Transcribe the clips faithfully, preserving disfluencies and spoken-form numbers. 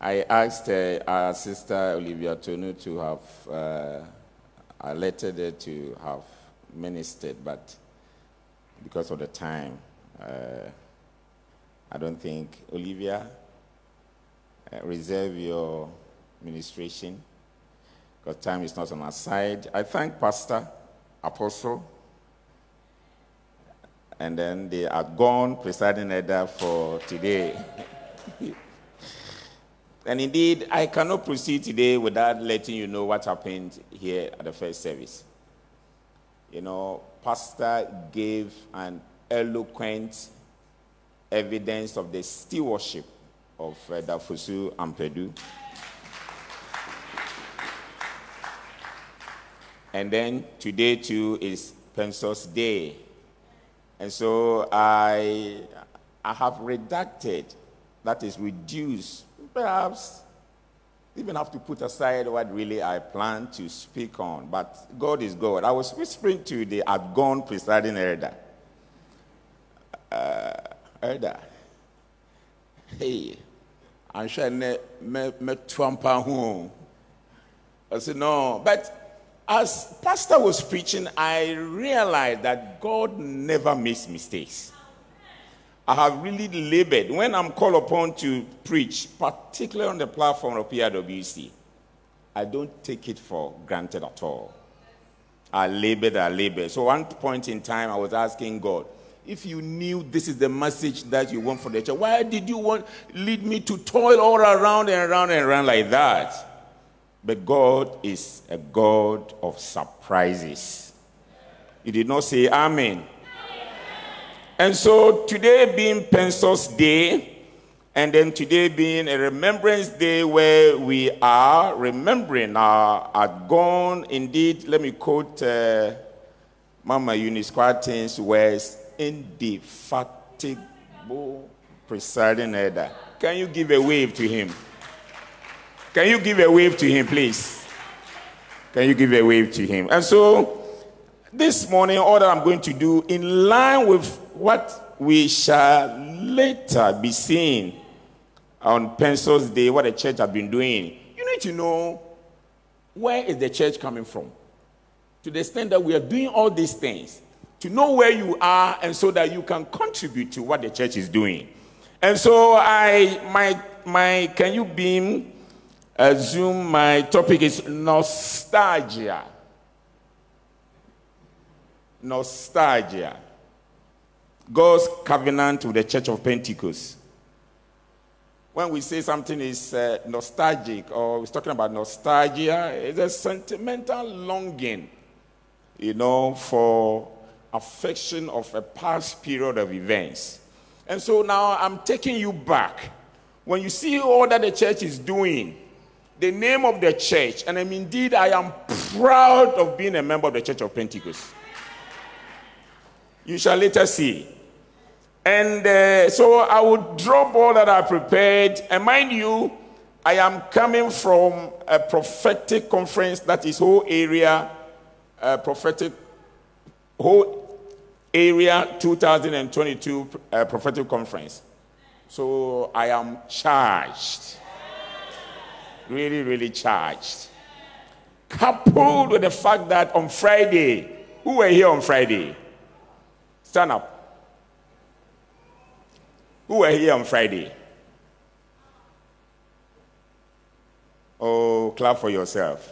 I asked uh, our sister Olivia Tonu to have, uh, I lettered her to have ministered, but because of the time, uh, I don't think. Olivia, uh, reserve your ministration, because time is not on our side. I thank Pastor, Apostle, and then they are gone, presiding elder for today. And indeed, I cannot proceed today without letting you know what happened here at the first service. You know, Pastor gave an eloquent evidence of the stewardship of uh, Dafusu and Perdue. And then today, too, is Pensos Day. And so I, I have redacted, that is reduced, perhaps even have to put aside what really I plan to speak on. But God is God. I was whispering to the outgone presiding elder. Uh, elder, hey, I'm sure me me Trumpa home. I said no, but as Pastor was preaching, I realized that God never makes mistakes. I have really labored when I'm called upon to preach, particularly on the platform of P R W C. I don't take it for granted at all. I labored, I labored. So at one point in time, I was asking God, if you knew this is the message that you want for the church, why did you want lead me to toil all around and around and around like that? But God is a God of surprises. You did not say amen. And so today being Pensos Day, and then today being a Remembrance Day where we are remembering our outgone. Indeed, let me quote uh, Mama Eunice Quartens' words, indefatigable presiding elder. Can you give a wave to him? Can you give a wave to him, please? Can you give a wave to him? And so this morning, all that I'm going to do, in line with what we shall later be seeing on Pensos Day, what the church has been doing, you need to know where is the church coming from. To the extent that we are doing all these things, to know where you are and so that you can contribute to what the church is doing. And so I, my, my, can you beam, uh, zoom, my topic is nostalgia. Nostalgia. God's covenant with the Church of Pentecost. When we say something is uh, nostalgic, or we're talking about nostalgia, it's a sentimental longing, you know, for affection of a past period of events. And so now I'm taking you back. When you see all that the church is doing, the name of the church, and I'm indeed I am proud of being a member of the Church of Pentecost. You shall later see. And uh, so I will drop all that I prepared. And mind you, I am coming from a prophetic conference, that is whole area, uh, prophetic, whole area twenty twenty-two uh, prophetic conference. So I am charged. Really, really charged. Coupled with the fact that on Friday, who were here on Friday? Stand up. Who were here on Friday? Oh, clap for yourself.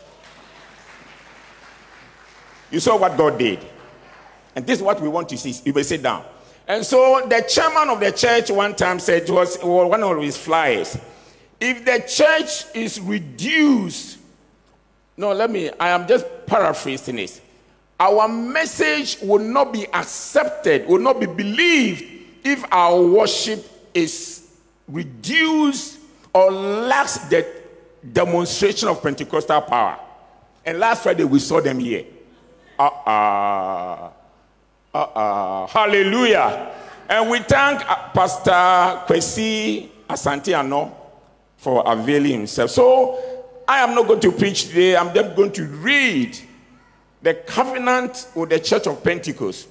You saw what God did. And this is what we want to see. You may sit down. And so the chairman of the church one time said to us, well, one of his flyers, if the church is reduced, no, let me, I am just paraphrasing this. Our message will not be accepted, will not be believed if our worship is reduced or lacks the demonstration of Pentecostal power. And last Friday we saw them here. Uh-uh. Uh-uh. Hallelujah. And we thank Pastor Kwesi Asante Annor for availing himself. So I am not going to preach today. I'm just going to read the covenant with the Church of Pentecost.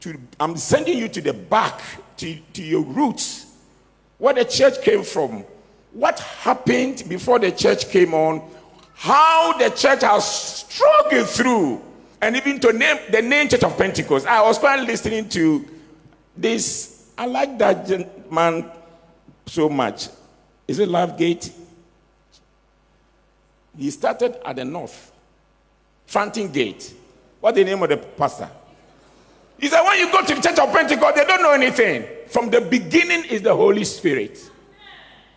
To, I'm sending you to the back, to, to your roots, where the church came from, what happened before the church came on, how the church has struggled through, and even to name the name Church of Pentecost. I was quite listening to this. I like that gentleman so much. Is it Lafgate? He started at the north, Fountain Gate. What's the name of the pastor? He said, when you go to the Church of Pentecost, they don't know anything. From the beginning is the Holy Spirit.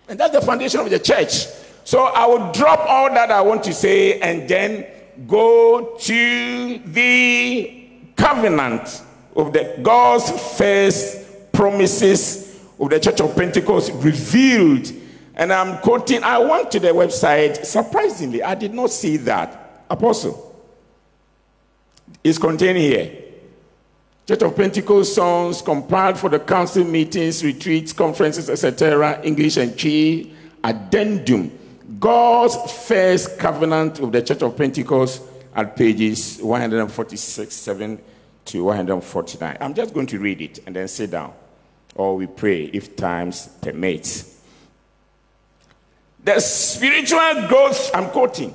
And that's the foundation of the church. So I will drop all that I want to say and then go to the covenant of the God's first promises of the Church of Pentecost revealed. And I'm quoting, I went to the website. Surprisingly, I did not see that. Apostle. It's contained here. Church of Pentecost songs compiled for the council meetings, retreats, conferences, et cetera. English and Chi. Addendum. God's first covenant of the Church of Pentecost at pages one forty-six, seven to one forty-nine. I'm just going to read it and then sit down. Or we pray if time permits. The spiritual growth, I'm quoting.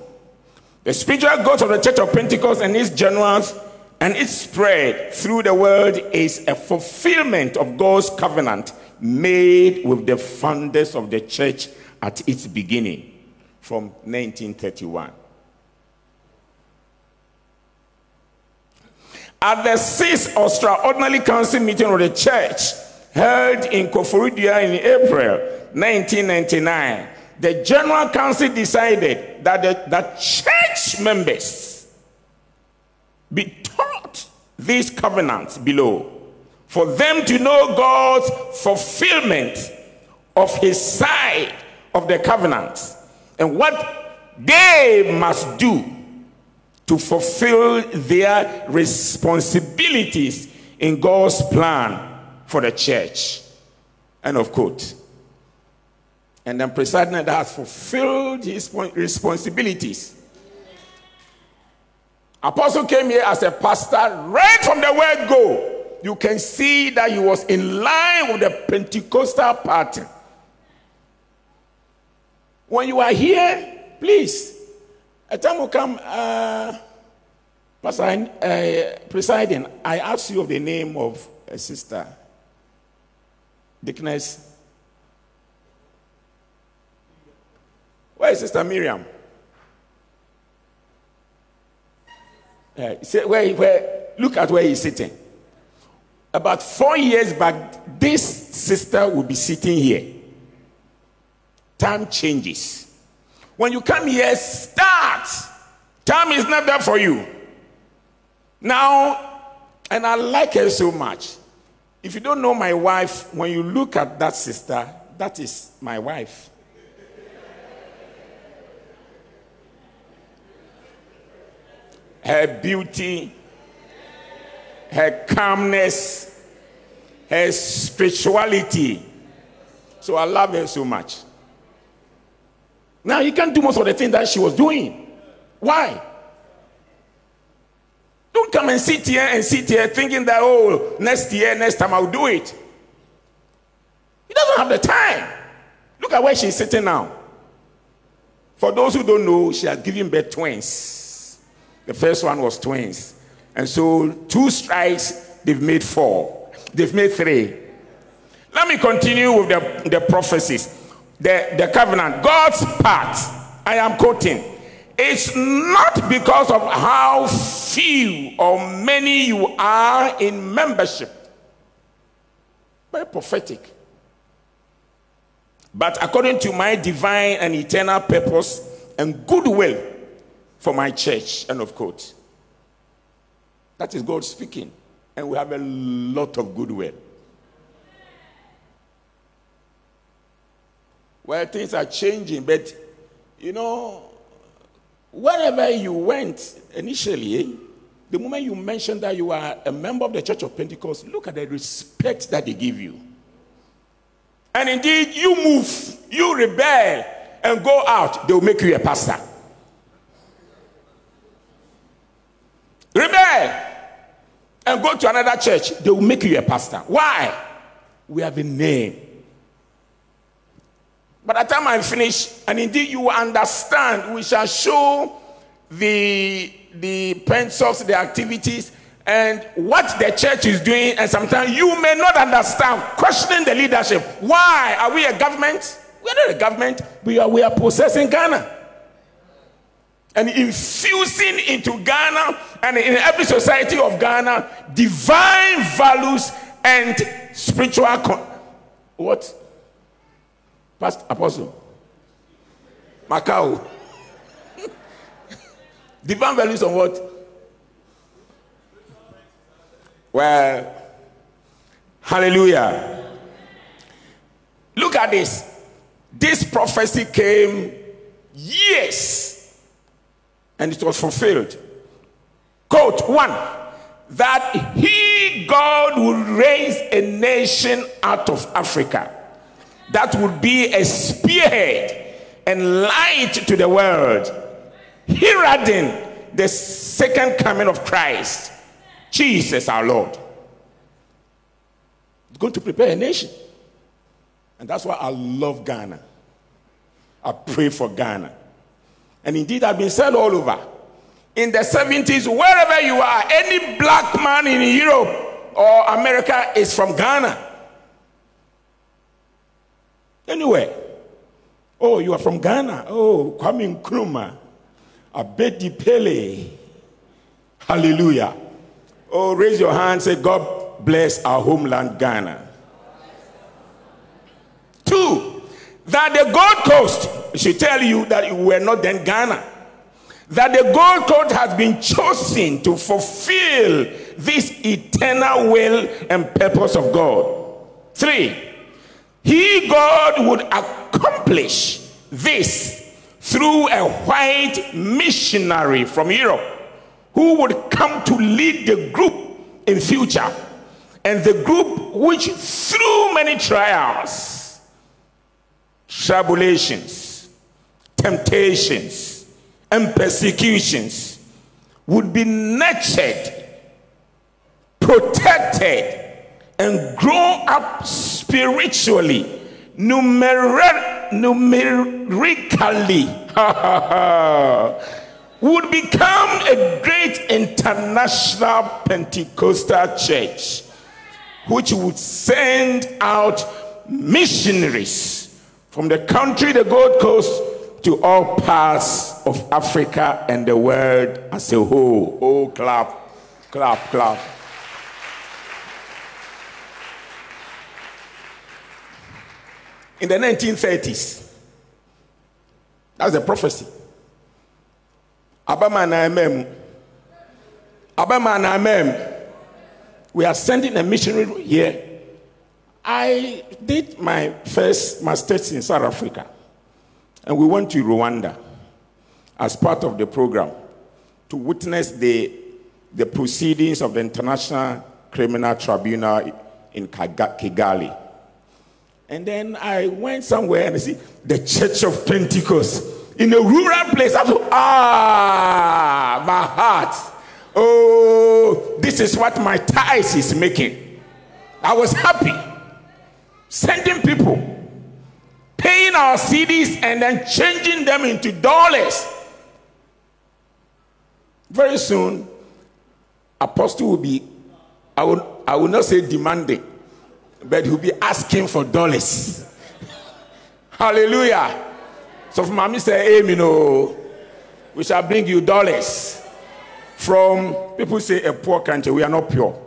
The spiritual growth of the Church of Pentecost and its generals and its spread through the world is a fulfillment of God's covenant made with the founders of the church at its beginning from nineteen thirty-one. At the sixth extraordinary council meeting of the church held in Koforidua in April nineteen ninety-nine, the General Council decided that the that church members be taught these covenants below, for them to know God's fulfillment of his side of the covenants and what they must do to fulfill their responsibilities in God's plan for the church. End of quote. And then presiding that has fulfilled his responsibilities. Apostle came here as a pastor right from the word go. You can see that he was in line with the Pentecostal pattern. When you are here, please, a time will come, uh, Pastor, uh, presiding, I asked you of the name of a sister, Dickness. Where is Sister Miriam? Uh, where, where, look at where he's sitting. About four years back, this sister will be sitting here. Time changes. When you come here, start. Time is not there for you. Now, and I like her so much. If you don't know my wife, when you look at that sister, that is my wife. Her beauty, her calmness, her spirituality. So I love her so much. Now you can't do most of the things that she was doing. Why? Don't come and sit here and sit here thinking that, oh, next year, next time I'll do it. He doesn't have the time. Look at where she's sitting now. For those who don't know, she has given birth twins. The first one was twins. And so two strikes, they've made four. They've made three. Let me continue with the, the prophecies. The, the covenant. God's part, I am quoting, it's not because of how few or many you are in membership. Very prophetic. But according to my divine and eternal purpose and goodwill for my church, end of quote. That is God speaking. And we have a lot of goodwill. Well, things are changing, but, you know, wherever you went initially, eh, the moment you mentioned that you are a member of the Church of Pentecost, look at the respect that they give you. And indeed, you move, you rebel, and go out, they'll make you a pastor. Rebel and go to another church, they will make you a pastor. Why? We have a name. By the time I finish, and indeed you will understand, we shall show the, the pentecostals, the activities, and what the church is doing. And sometimes you may not understand, questioning the leadership. Why? Are we a government? We are not a government. We are, we are possessing Ghana. And infusing into Ghana and in every society of Ghana, divine values and spiritual con what? Past Apostle. Macau. Divine values on what? Well, hallelujah. Look at this. This prophecy came years, and it was fulfilled. Quote one, that he, God, will raise a nation out of Africa that would be a spearhead and light to the world, heralding the second coming of Christ, Jesus our Lord. He's going to prepare a nation. And that's why I love Ghana. I pray for Ghana. And indeed, I've been said all over. In the seventies, wherever you are, any black man in Europe or America is from Ghana. Anywhere. Oh, you are from Ghana. Oh, Kwame Nkrumah. Abedi Pele. Hallelujah. Oh, raise your hand. Say, God bless our homeland, Ghana. Two, that the Gold Coast, I should tell you that you were not then Ghana. That the Gold Coast has been chosen to fulfill this eternal will and purpose of God. Three, he, God, would accomplish this through a white missionary from Europe who would come to lead the group in future. And the group which through many trials, tribulations, temptations, and persecutions would be nurtured, protected, and grown up spiritually, numeric numerically, would become a great international Pentecostal church, which would send out missionaries from the country, the Gold Coast, to all parts of Africa and the world as a whole. Oh, clap, clap, clap. In the nineteen thirties, that's a prophecy. Abama na Amem. Abama na Amem. We are sending a missionary here. I did my first master's in South Africa, and we went to Rwanda as part of the program to witness the, the proceedings of the International Criminal Tribunal in Kigali. And then I went somewhere and I see the Church of Pentecost in a rural place. I thought, ah, my heart. Oh, this is what my tithe is making. I was happy. Sending people, paying our C Ds and then changing them into dollars. Very soon, Apostle will be, I will, I will not say demanding, but he'll be asking for dollars. Hallelujah. So from Mommy say, amen, oh, we shall bring you dollars. From, people say a poor country, we are not pure.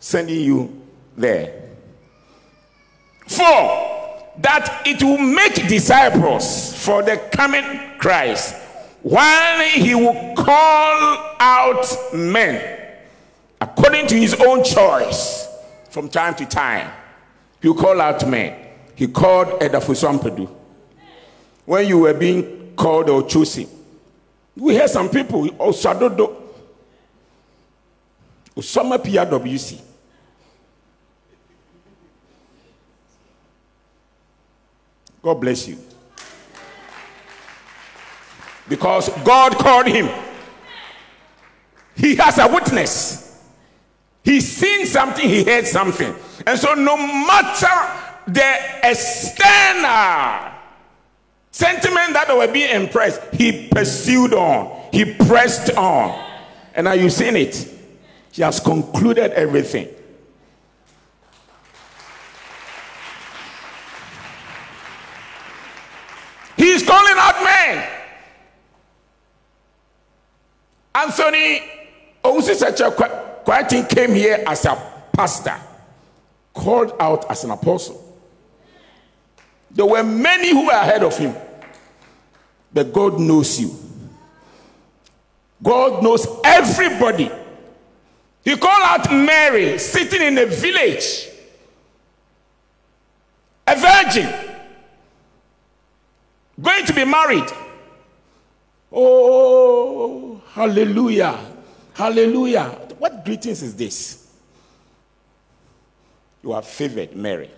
Sending you there. Four, that it will make disciples for the coming Christ, while he will call out men according to his own choice from time to time. He will call out men. He called Edafusampedu. When you were being called or chosen, we heard some people, Osadodo, Osama P R W C. God bless you. Because God called him. He has a witness. He's seen something, he heard something. And so no matter the external Sentiment that they were being impressed, he pursued on, he pressed on. And now you've seen it. She has concluded everything. He's calling out men. Anthony Ousi Satchel Quartens came here as a pastor, called out as an apostle. There were many who were ahead of him. But God knows you. God knows everybody. He called out Mary sitting in a village, a virgin, going to be married. Oh, hallelujah, hallelujah. What greetings is this? You are favored, Mary.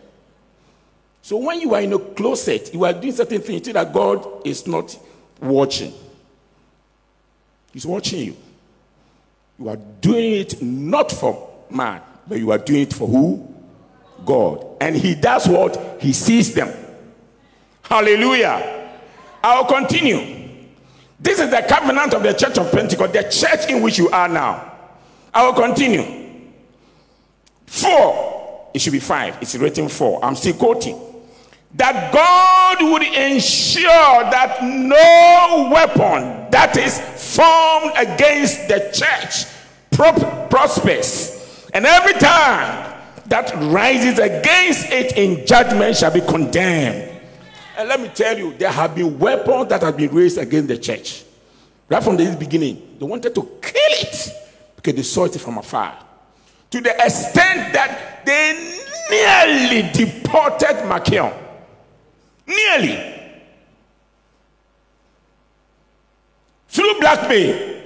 So when you are in a closet, you are doing certain things, you think that God is not watching. He's watching you. You are doing it not for man, but you are doing it for who? God. And he does what? He sees them. Hallelujah. I'll continue. This is the covenant of the Church of Pentecost, the church in which you are now. I will continue. Four. It should be five. It's written four. I'm still quoting. That God would ensure that no weapon that is formed against the church prospers, and every time that rises against it in judgment shall be condemned. And let me tell you, there have been weapons that have been raised against the church. Right from the beginning, they wanted to kill it because they saw it from afar. To the extent that they nearly deported McKeown. Nearly. Through blackmail.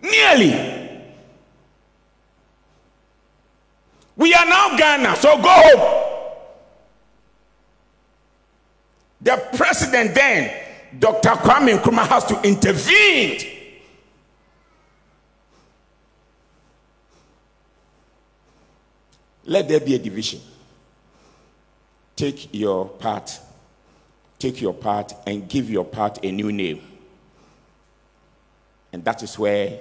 Nearly. We are now Ghana, so go home. The president then, Doctor Kwame Nkrumah, has to intervene. Let there be a division. Take your part, take your part, and give your part a new name. And that is where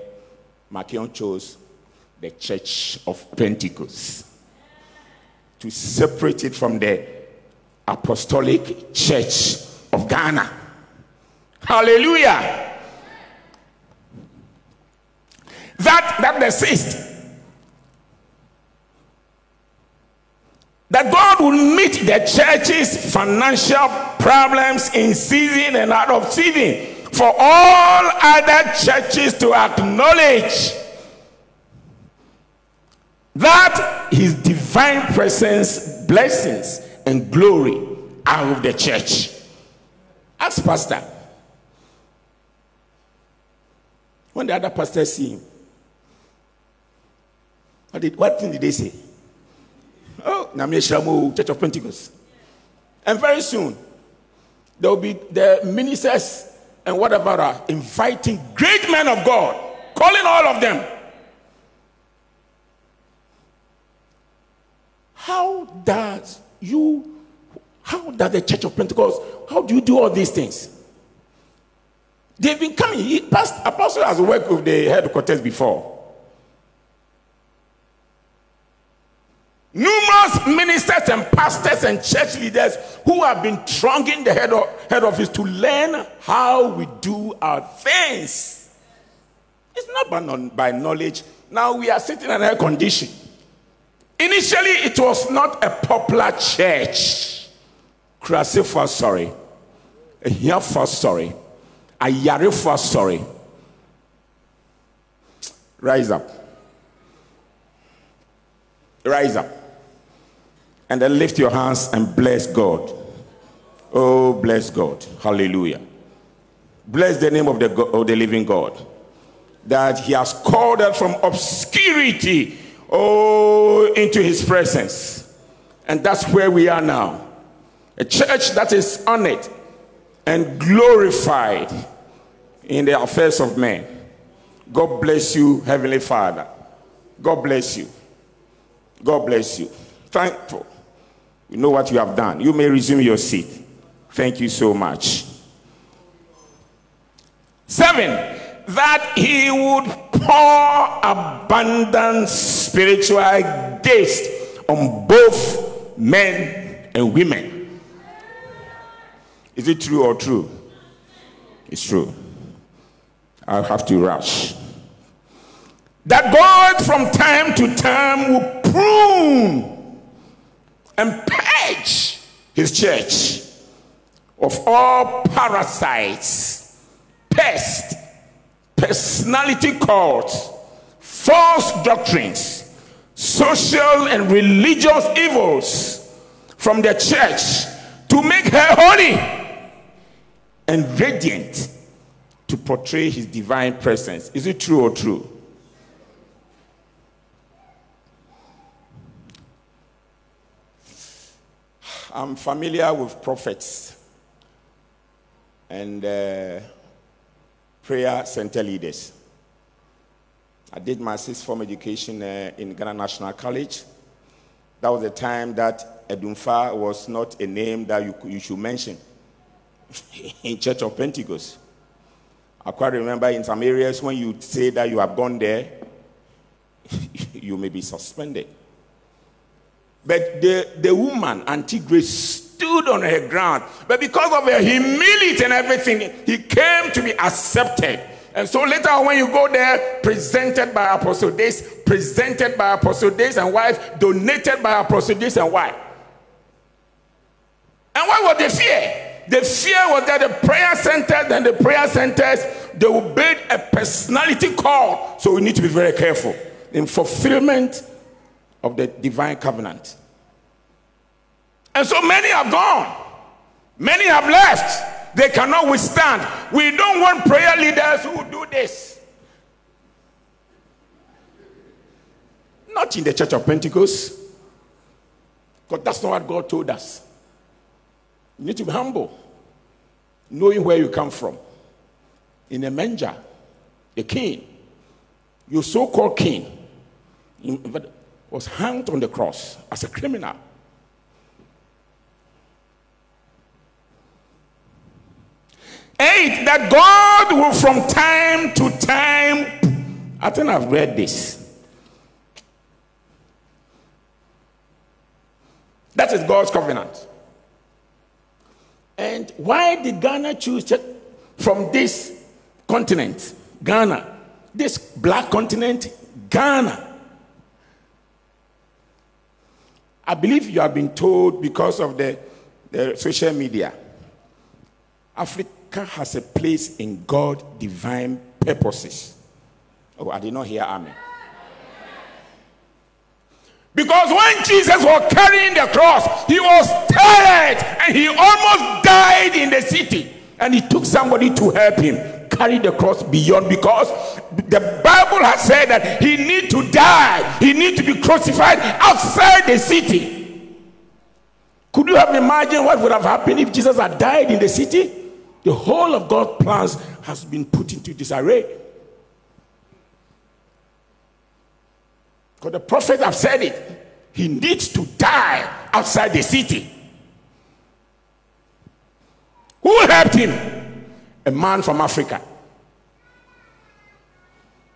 McKeown chose the Church of Pentecost, to separate it from the Apostolic Church of Ghana. Hallelujah! That, that the sixth. That God will meet the church's financial problems in season and out of season, for all other churches to acknowledge that his divine presence, blessings, and glory are of the church. As pastor, when the other pastors see him, what, did, what thing did they say? Oh, Namiche, Church of Pentecost. And very soon, there will be the ministers and whatever are inviting great men of God, calling all of them. How does you, how does the Church of Pentecost, how do you do all these things? They've been coming. He passed, Apostle has worked with the headquarters before. Numerous ministers and pastors and church leaders who have been thronging the head, of, head office to learn how we do our things. It's not by, by knowledge. Now we are sitting in air condition. Initially, it was not a popular church. Krasi for sorry. Here for sorry. Ayari for sorry. Rise up. Rise up. And then lift your hands and bless God. Oh, bless God. Hallelujah. Bless the name of the, God, of the living God. That he has called us from obscurity, oh, into his presence. And that's where we are now. A church that is honored and glorified in the affairs of men. God bless you, Heavenly Father. God bless you. God bless you. Thankful. You know what you have done. You may resume your seat. Thank you so much. Seven, that he would pour abundant spiritual gifts on both men and women. Is it true or true? It's true. I'll have to rush. That God from time to time will prune and purge his church of all parasites, pests, personality cults, false doctrines, social and religious evils from the church, to make her holy and radiant, to portray his divine presence. Is it true or true? I'm familiar with prophets and uh, prayer center leaders. I did my sixth form education uh, in Ghana National College. That was the time that Edunfa was not a name that you, you should mention in Church of Pentecost. I quite remember in some areas when you say that you have gone there, you may be suspended. But the, the woman, Antigrace, stood on her ground. But because of her humility and everything, he came to be accepted. And so later on, when you go there, presented by Apostle Days, presented by Apostle Days and wife, donated by Apostle Days and wife. And what was the fear? The fear was that the prayer centers and the prayer centers, they will build a personality cult. So we need to be very careful in fulfillment of the divine covenant. And so many have gone. Many have left. They cannot withstand. We don't want prayer leaders who do this. Not in the Church of Pentecost. Because that's not what God told us. You need to be humble. Knowing where you come from. In a manger. The king. Your so-called king. In, was hanged on the cross as a criminal. Eight, that God will from time to time, I think I've read this. That is God's covenant. And why did Ghana choose from this continent, Ghana, this black continent, Ghana? I believe you have been told because of the, the social media. Africa has a place in God's divine purposes. Oh, I did not hear amen. Because when Jesus was carrying the cross, he was tired and he almost died in the city. And he took somebody to help him carry the cross beyond, because the Bible has said that he needs to die. He needs to be crucified outside the city. Could you have imagined what would have happened if Jesus had died in the city? The whole of God's plans has been put into disarray. Because the prophets have said it. He needs to die outside the city. Who helped him? A man from Africa.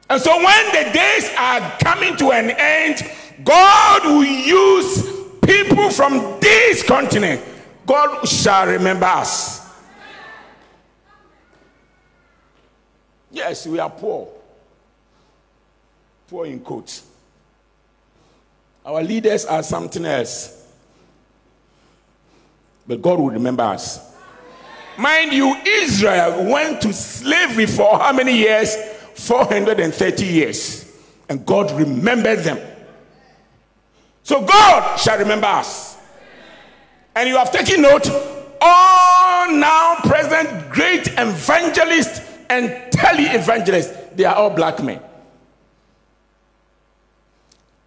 And so when the days are coming to an end, God will use people from this continent. God shall remember us. Yes, we are poor. Poor in quotes. Our leaders are something else. But God will remember us. Mind you, Israel went to slavery for how many years? four hundred thirty years. And God remembered them. So God shall remember us. And you have taken note, all now present great evangelists and tele-evangelists, they are all black men.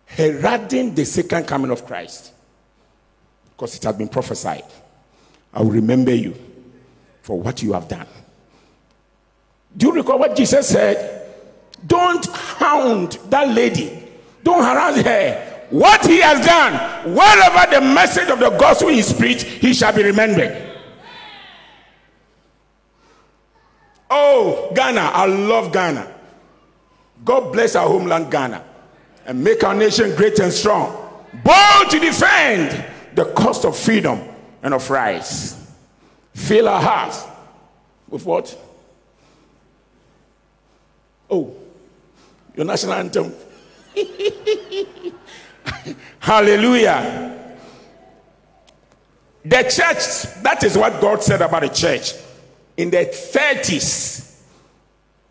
Heralding the second coming of Christ. Because it has been prophesied. I will remember you for what you have done. Do you recall what Jesus said? Don't hound that lady. Don't harass her. What he has done, wherever the message of the gospel is preached, he shall be remembered. Oh, Ghana, I love Ghana. God bless our homeland Ghana and make our nation great and strong, bold to defend the cost of freedom and of rights. Fill our hearts with what? Oh, your national anthem. Hallelujah. The church, that is what God said about the church in the thirties,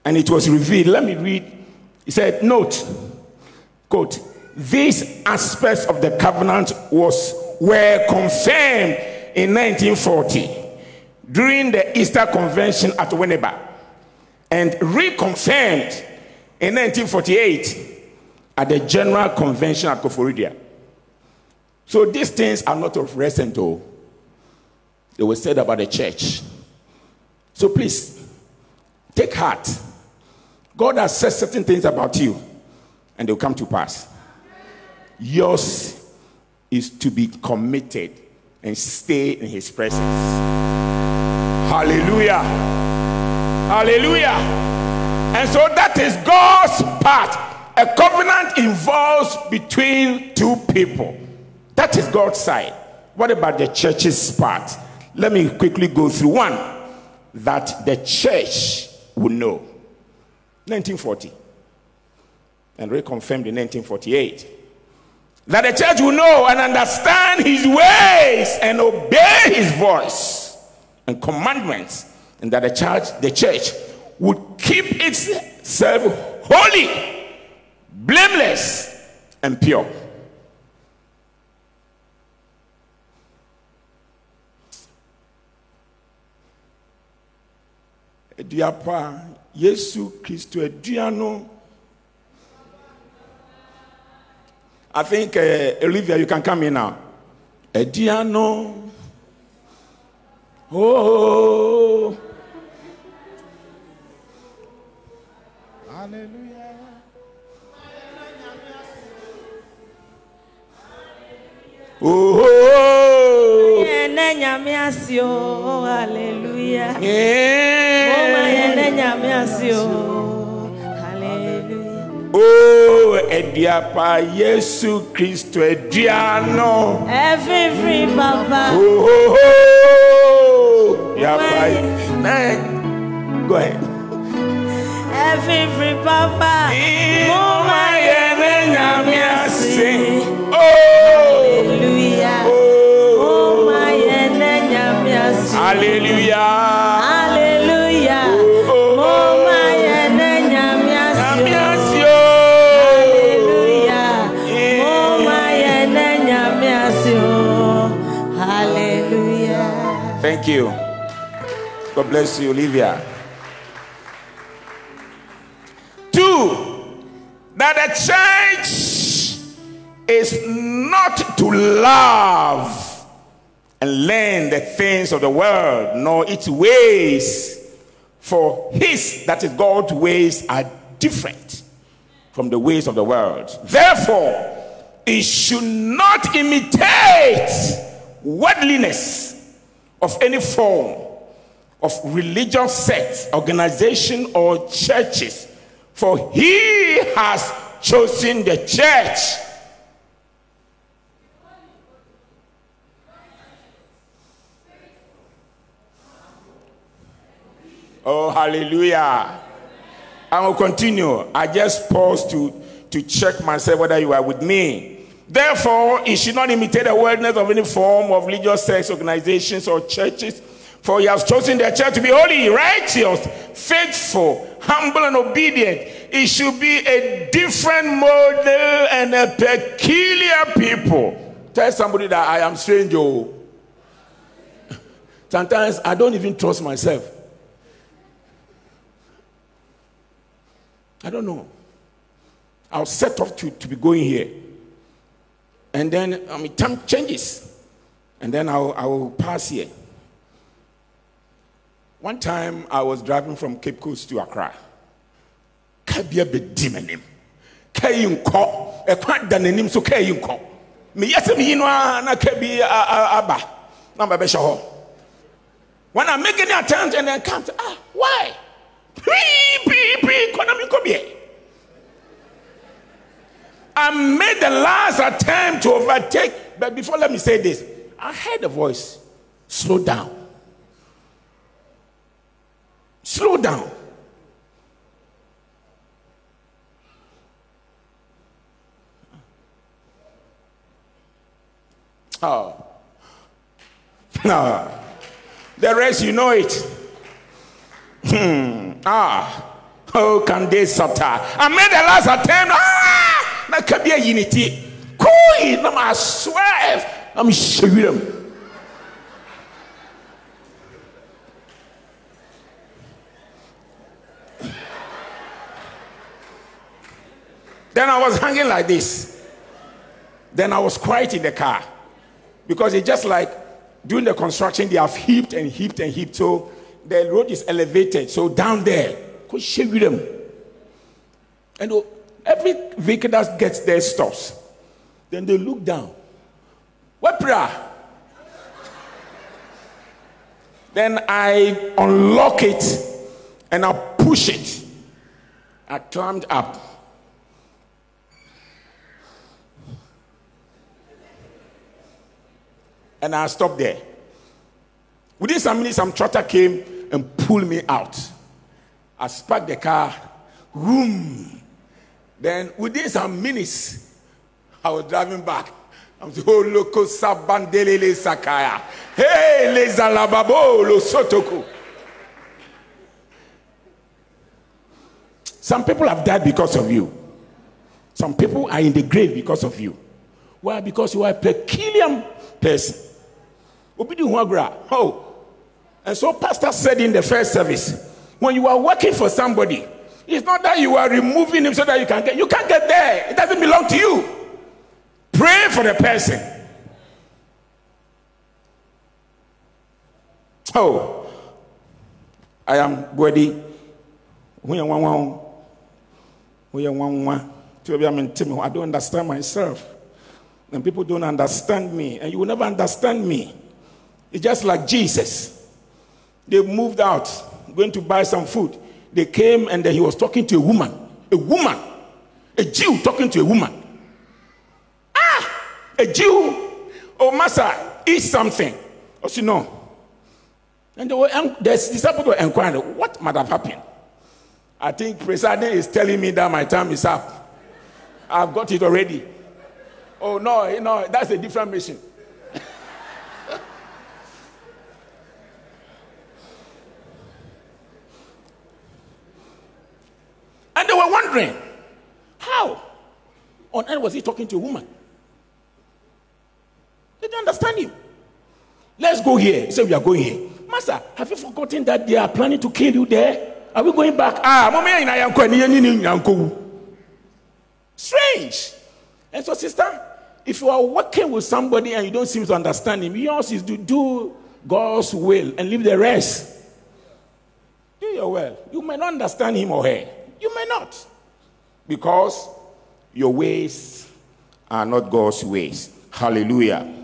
and it was revealed. Let me read. He said, note, quote, these aspects of the covenant was were confirmed in nineteen forty during the Easter Convention at Winneba and reconfirmed in nineteen forty-eight at the General Convention at Koforidua. So these things are not of recent, though. They were said about the church. So please, take heart. God has said certain things about you, and they'll come to pass. Yours is to be committed and stay in his presence. Hallelujah. Hallelujah. And so that is God's part. A covenant involves between two people. That is God's side. What about the church's part? Let me quickly go through one that the church would know. nineteen forty. And reconfirmed in nineteen forty-eight. That the church will know and understand his ways and obey his voice and commandments. And that the church, the church would keep itself holy, blameless, and pure. Diapa Yesu Christo Ediano. I think uh, Olivia, you can come in now. Ediano. Oh. Hallelujah. Oh. Hallelujah. Oh, Ediapa, Yesu Christo, Ediano. Every Baba. Oh, Ediapa. Go ahead. Every Baba. Oh, hallelujah. Oh, hallelujah. Thank you. God bless you, Olivia. Two, that the church is not to love and learn the things of the world, nor its ways, for his, that is God's ways, are different from the ways of the world. Therefore, it should not imitate worldliness of any form of religious sect, organization, or churches, for he has chosen the church. Oh, hallelujah. I will continue. I just paused to, to check myself whether you are with me. Therefore, it should not imitate the worldliness of any form of religious sects, organizations, or churches. For he has chosen the church to be holy, righteous, faithful, humble, and obedient. It should be a different model and a peculiar people. Tell somebody that I am strange. Oh. Sometimes I don't even trust myself. I don't know. I'll set off to, to be going here. And then, I mean, time changes. And then I will, I will pass here. One time, I was driving from Cape Coast to Accra. When I make any attempt and then come, ah, why? I made the last attempt to overtake, but before, let me say this. I heard a voice. Slow down. Slow down. Oh. No. The rest, you know it. Hmm. Ah. Oh, can they suffer? I made the last attempt. Ah! That can be a unity. Cool. I swear. I'm sure them. Then I was hanging like this. Then I was quiet in the car. Because it's just like during the construction, they have heaped and heaped and heaped. So the road is elevated. So down there, could shake with them. And every vehicle that gets there stops. Then they look down. What prayer? Then I unlock it and I push it. I climbed up. And I stopped there. Within some minutes, some trotter came and pulled me out. I sparked the car. Room. Then within some minutes, I was driving back. I'm saying, oh, loco sabandelele sakaya. Hey, le zalababo lo sotoko. Some people have died because of you. Some people are in the grave because of you. Why? Because you are a peculiar person. Oh, and so pastor said in the first service, when you are working for somebody, it's not that you are removing him so that you can get, you can't get there. It doesn't belong to you. Pray for the person. Oh, I am worthy. I don't understand myself. And people don't understand me. And you will never understand me. It's just like Jesus. They moved out, going to buy some food. They came and then he was talking to a woman. A woman. A Jew talking to a woman. Ah! A Jew. Oh, Master, eat something. Oh, she no. And the disciples were inquiring, what might have happened? I think President is telling me that my time is up. I've got it already. Oh, no, no, that's a different mission. And they were wondering, how on earth was he talking to a woman? They didn't understand him. Let's go here. He said, we are going here. Master, have you forgotten that they are planning to kill you there? Are we going back? Ah, strange. And so, sister, if you are working with somebody and you don't seem to understand him, yours is to do God's will and leave the rest. Do your will. You may not understand him or her. You may not. Because your ways are not God's ways. Hallelujah.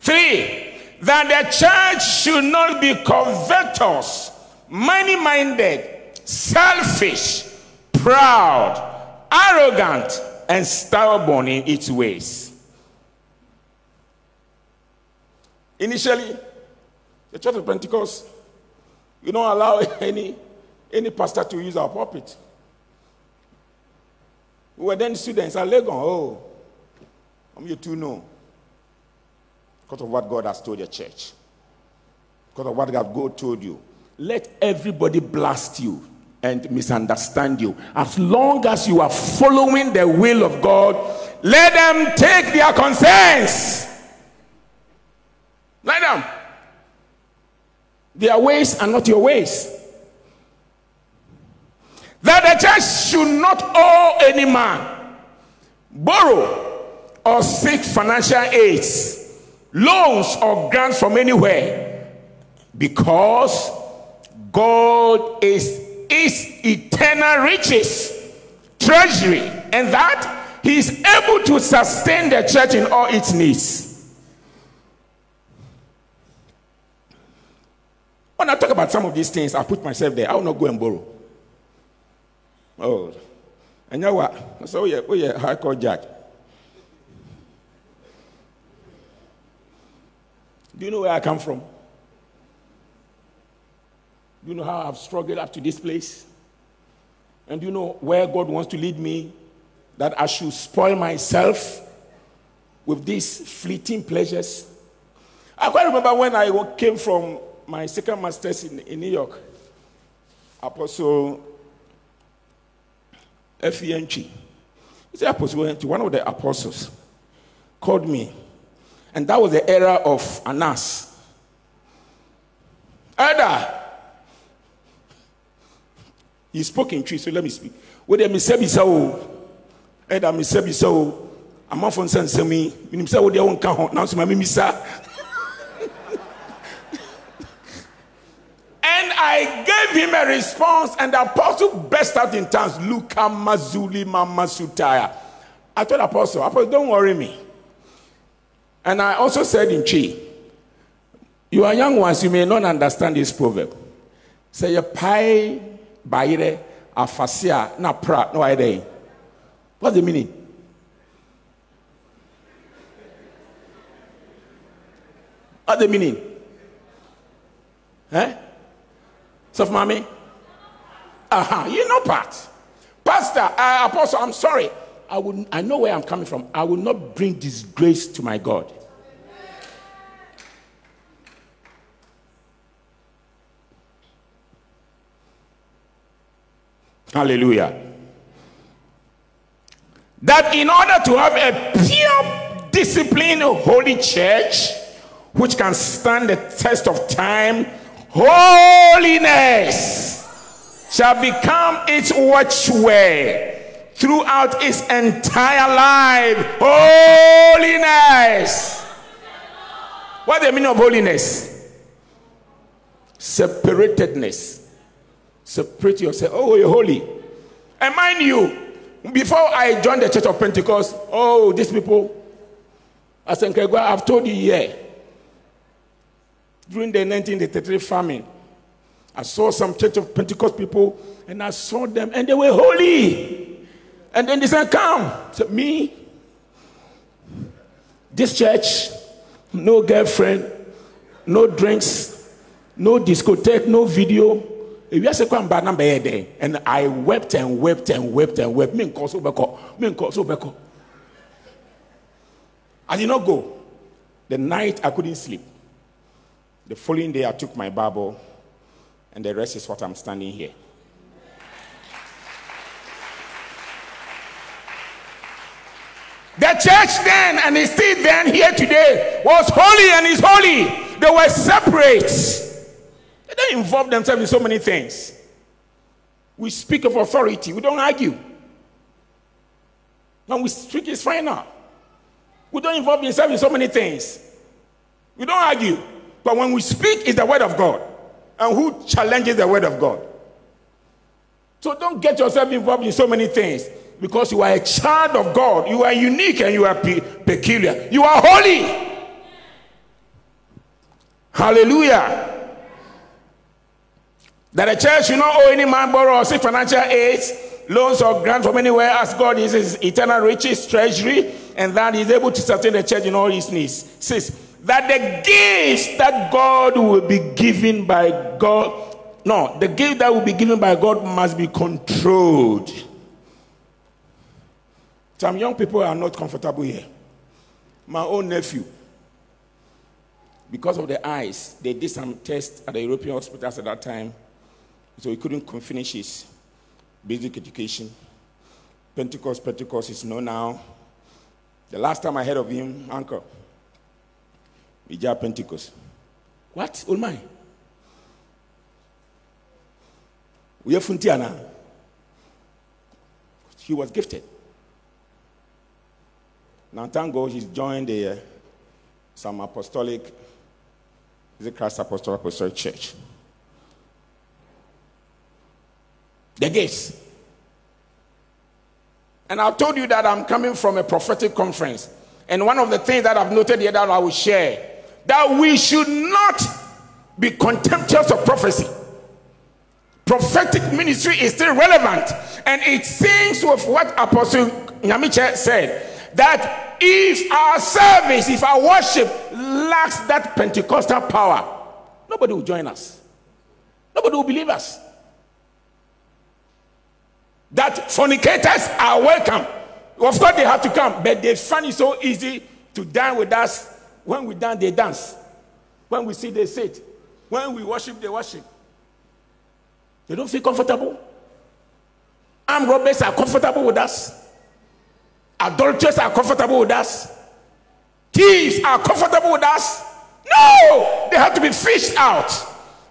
Three, that the church should not be covetous, money-minded, selfish, proud, arrogant, and stubborn in its ways. Initially, the Church of Pentecost, you don't allow any, any pastor to use our pulpit. We were then students at Legon. Oh, I'm here to know. Because of what God has told the church. Because of what God told you. Let everybody blast you and misunderstand you. As long as you are following the will of God, let them take their concerns. Let them. Their ways are not your ways. That the church should not owe any man, borrow or seek financial aids, loans or grants from anywhere, because God is is eternal riches, treasury, and that he is able to sustain the church in all its needs. When I talk about some of these things, I put myself there. I will not go and borrow. Oh, and you know what? I said, oh yeah, oh yeah, high court judge. Do you know where I come from? Do you know how I've struggled up to this place? And do you know where God wants to lead me? That I should spoil myself with these fleeting pleasures? I quite remember when I came from my second master's in, in New York, Apostle F E N G. He said, Apostle, one of the apostles called me. And that was the era of Anas. Ada! He spoke in truth, so let me speak. Where they misabiso, Ada misabiso, I'm off on San Semi, Minimsa, what they won't count, now my mimisa. And I gave him a response, and the apostle burst out in tongues. Luka Mazuli Mama Sutaya. I told Apostle, Apostle, don't worry me. And I also said in Chi, you are young ones, you may not understand this proverb. Say your pai baire afasia na pra no idea. What's the meaning? What's the meaning? Eh? Of mommy, uh-huh. You know, Pat, Pastor, uh, Apostle, I'm sorry. I would, I know where I'm coming from. I will not bring disgrace to my God. Hallelujah. That in order to have a pure, disciplined, holy church, which can stand the test of time. Holiness shall become its watchword throughout its entire life. Holiness. What is the meaning of holiness? Separatedness. Separate yourself. Oh, you're holy. And mind you, before I joined the Church of Pentecost, oh, these people, as I've told you here. Yeah. During the nineteen eighty-three famine, I saw some Church of Pentecost people, and I saw them, and they were holy. And then they said, come. I said, me? This church, no girlfriend, no drinks, no discotheque, no video. And I wept and wept and wept and wept. I did not go. The night I couldn't sleep. The following day, I took my Bible, and the rest is what I'm standing here. The church then, and it's still then here today, was holy and is holy. They were separate. They don't involve themselves in so many things. We speak of authority. We don't argue. When we speak, it's final. We don't involve ourselves in so many things. We don't argue. But when we speak, it's the word of God. And who challenges the word of God? So don't get yourself involved in so many things. Because you are a child of God. You are unique and you are pe peculiar. You are holy. Hallelujah. That a church should not owe any man, borrow or seek financial aids, loans or grants from anywhere, as God is his eternal riches, treasury, and that he is able to sustain the church in all his needs. Six. That the gifts that God will be given by God, no, the gift that will be given by God must be controlled. Some young people are not comfortable here. My own nephew, because of the eyes, they did some tests at the European hospitals at that time, so he couldn't finish his basic education. Pentecost, Pentecost is known now. The last time I heard of him, uncle, Ija Pentecost. What? Oh my. He was gifted. Now Tango, he's joined the, uh, some apostolic, the Christ Apostolic Apostolic Church. The gifts. And I told you that I'm coming from a prophetic conference. And one of the things that I've noted here that I will share, that we should not Be contemptuous of prophecy. Prophetic ministry is still relevant, and it sings with what Apostle Namiche said, that if our service, if our worship lacks that Pentecostal power, nobody will join us. Nobody will believe us. That fornicators are welcome. Of course they have to come, but they find it so easy to dine with us. When we dance, they dance. When we sit, they sit. When we worship, they worship. They don't feel comfortable. Armed robbers are comfortable with us. Adulterers are comfortable with us. Thieves are comfortable with us. No! They have to be fished out.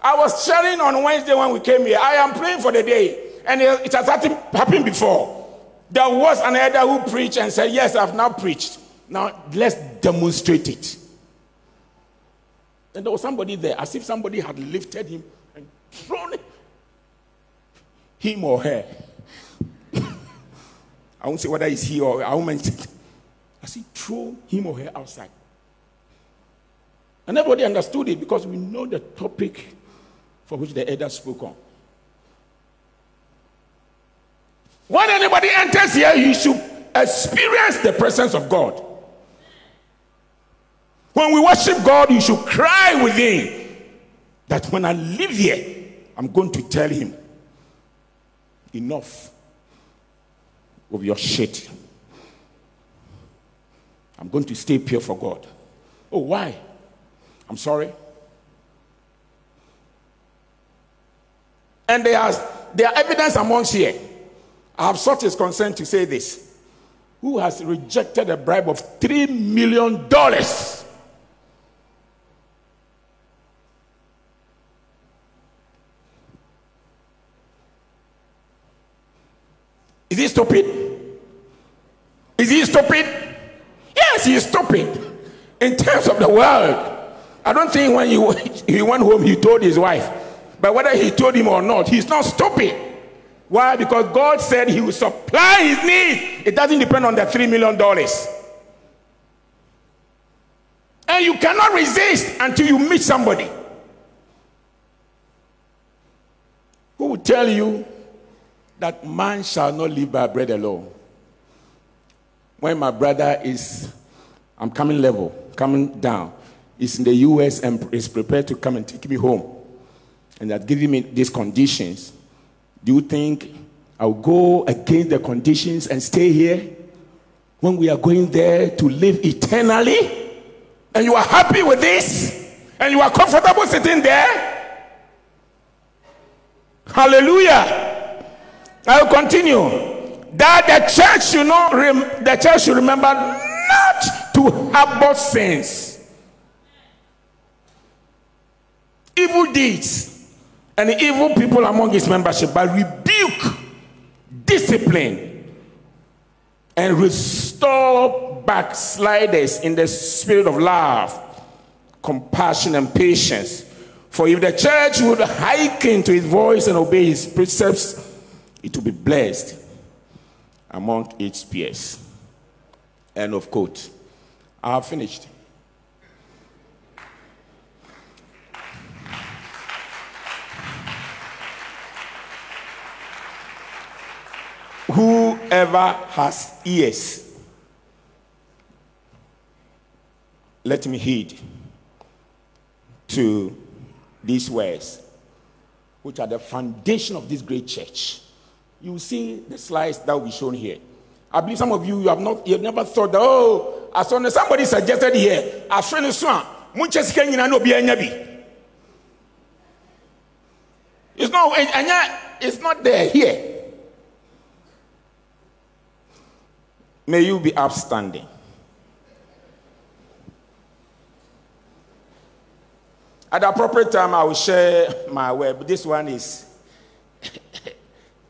I was sharing on Wednesday when we came here. I am praying for the day. And it has happened before. There was an elder who preached and said, yes, I've now preached. Now, let's demonstrate it. And there was somebody there, as if somebody had lifted him and thrown him or her. I won't say whether it's he or I won't mention it. As he threw him or her outside. And everybody understood it because we know the topic for which the elder spoke on. When anybody enters here, you should experience the presence of God. When we worship God, you should cry within that when I leave here, I'm going to tell him, enough of your shit. I'm going to stay pure for God. Oh, why? I'm sorry. And there are, there are evidence amongst here. I have sought his consent to say this. Who has rejected a bribe of three million dollars? Is he stupid? Is he stupid? Yes, he is stupid. In terms of the world, I don't think when he, he went home, he told his wife. But whether he told him or not, he's not stupid. Why? Because God said he will supply his needs. It doesn't depend on the three million dollars. And you cannot resist until you meet somebody who will tell you that man shall not live by bread alone. When my brother is, I'm coming level, coming down, is in the U S and is prepared to come and take me home, and that giving me these conditions, do you think I'll go against the conditions and stay here when we are going there to live eternally? And you are happy with this? And you are comfortable sitting there? Hallelujah! I will continue. That the church should not rem the church should remember not to harbor sins, evil deeds, and evil people among its membership, but rebuke, discipline, and restore backsliders in the spirit of love, compassion, and patience. For if the church would hearken to his voice and obey his precepts, it will be blessed among its peers. End of quote. I have finished. Whoever has ears, let me heed to these words, which are the foundation of this great church. You see the slides that will be shown here. I believe some of you, you have not, you have never thought that, oh, as soon as somebody suggested here, I feel so. It's not, it's not there here. May you be upstanding. At the appropriate time, I will share my web. This one is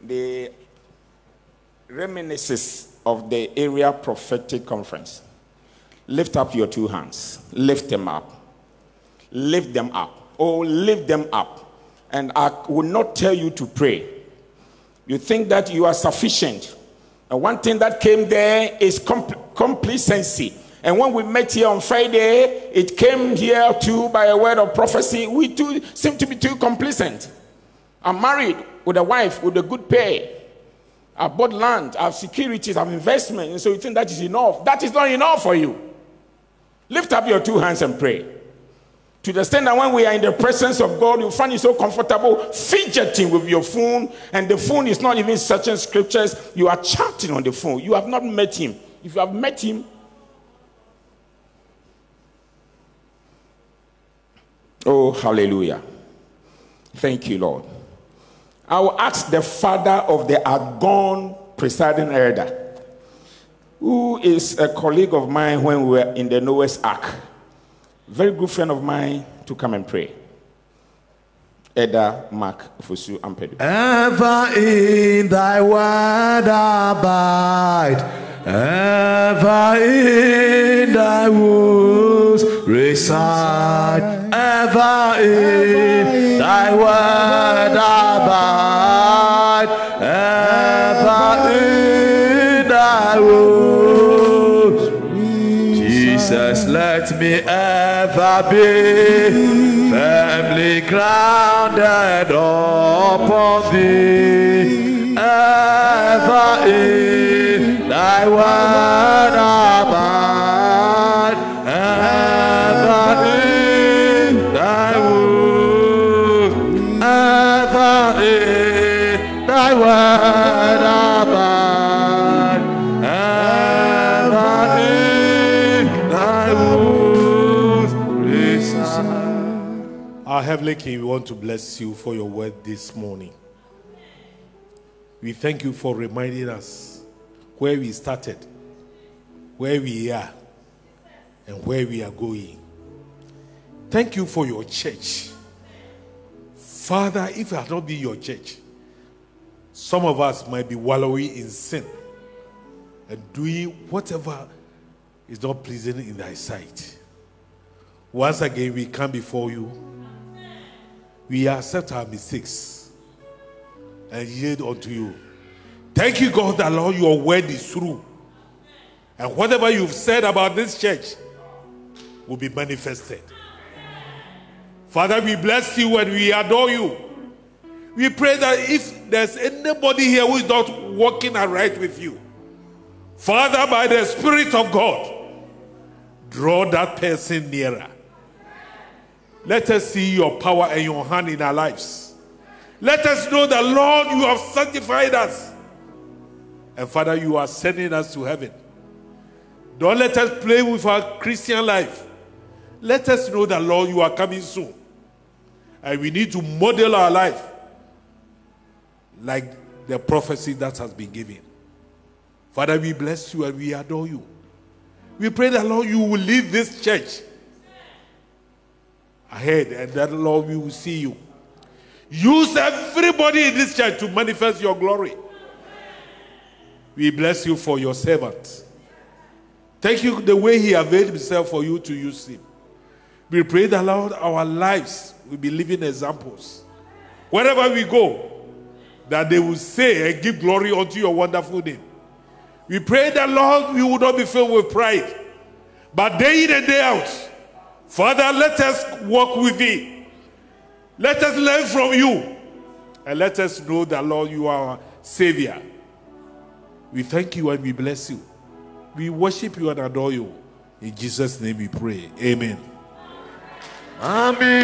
the reminiscences of the area prophetic conference. Lift up your two hands. Lift them up. Lift them up. Oh, lift them up. And I will not tell you to pray. You think that you are sufficient. And one thing that came there is compl complacency. And when we met here on Friday, it came here too by a word of prophecy. We too seem to be too complacent. I'm married with a wife with a good pay. I've bought land, I have securities, I have investment. And so you think that is enough. That is not enough for you. Lift up your two hands and pray. To the extent that when we are in the presence of God, you find it so comfortable fidgeting with your phone, and the phone is not even searching scriptures. You are chatting on the phone. You have not met him. If you have met him, oh, hallelujah. Thank you, Lord. I will ask the father of the outgone presiding elder, who is a colleague of mine when we were in the Noah's Ark. Very good friend of mine, to come and pray. Elder Mark Fosu Ampedu. Ever in thy word abide, ever in thy words reside, ever in thy word abide, ever in thy words. Jesus, let me ever be firmly grounded upon thee, ever in thy word abide, ever in thy word, ever in thy word abide, ever in thy word. Our Heavenly King, we want to bless you for your word this morning. We thank you for reminding us where we started, where we are, and where we are going. Thank you for your church. Father, if it had not been your church, some of us might be wallowing in sin and doing whatever is not pleasing in thy sight. Once again, we come before you. We accept our mistakes and yield unto you. Thank you, God, that Lord, your word is true. And whatever you've said about this church will be manifested. Father, we bless you and we adore you. We pray that if there's anybody here who is not walking aright with you, Father, by the Spirit of God, draw that person nearer. Let us see your power and your hand in our lives. Let us know that, Lord, you have sanctified us. And Father, you are sending us to heaven. Don't let us play with our Christian life. Let us know that, Lord, you are coming soon. And we need to model our life like the prophecy that has been given. Father, we bless you and we adore you. We pray that, Lord, you will lead this church ahead, and that, Lord, we will see you. Use everybody in this church to manifest your glory. We bless you for your servant. Thank you the way he availed himself for you to use him. We pray that, Lord, our lives will be living examples. Wherever we go, that they will say and give glory unto your wonderful name. We pray that, Lord, we will not be filled with pride, but day in and day out. Father, let us walk with thee. Let us learn from you. And let us know that, Lord, you are our Savior. We thank you and we bless you. We worship you and adore you. In Jesus' name we pray. Amen. Amen.